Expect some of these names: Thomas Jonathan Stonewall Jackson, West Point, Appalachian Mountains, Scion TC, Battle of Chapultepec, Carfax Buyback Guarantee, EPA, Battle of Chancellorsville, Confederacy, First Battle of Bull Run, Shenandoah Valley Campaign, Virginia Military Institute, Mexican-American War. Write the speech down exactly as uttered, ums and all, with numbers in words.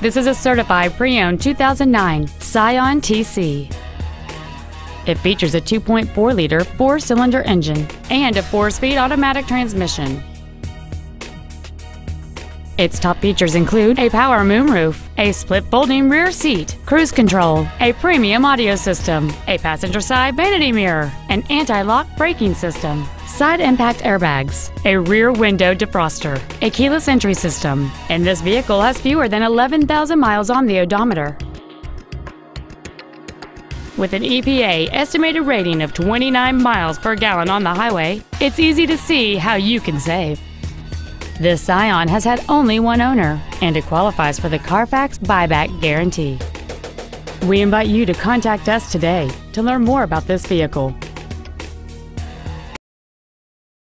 This is a certified pre-owned two thousand nine Scion T C. It features a two point four liter four-cylinder engine and a four-speed automatic transmission. Its top features include a power moonroof, a split folding rear seat, cruise control, a premium audio system, a passenger side vanity mirror, an anti-lock braking system, side impact airbags, a rear window defroster, a keyless entry system, and this vehicle has fewer than eleven thousand miles on the odometer. With an E P A estimated rating of twenty-nine miles per gallon on the highway, it's easy to see how you can save. This Scion has had only one owner, and it qualifies for the Carfax Buyback Guarantee. We invite you to contact us today to learn more about this vehicle.